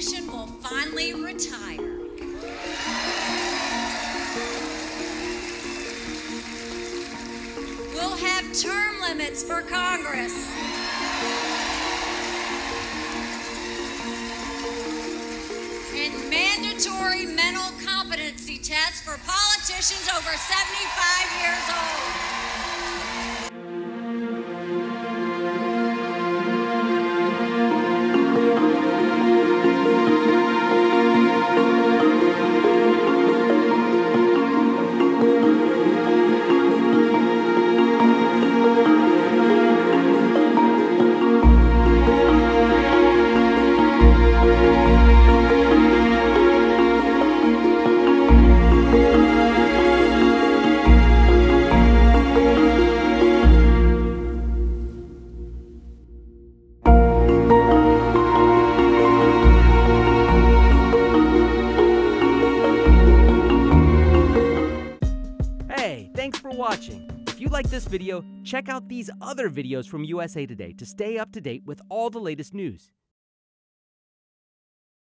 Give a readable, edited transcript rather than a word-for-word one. musician will finally retire. We'll have term limits for Congress. And mandatory mental competency tests for politicians over 75 years old. Thanks for watching. If you like this video, check out these other videos from USA Today to stay up to date with all the latest news.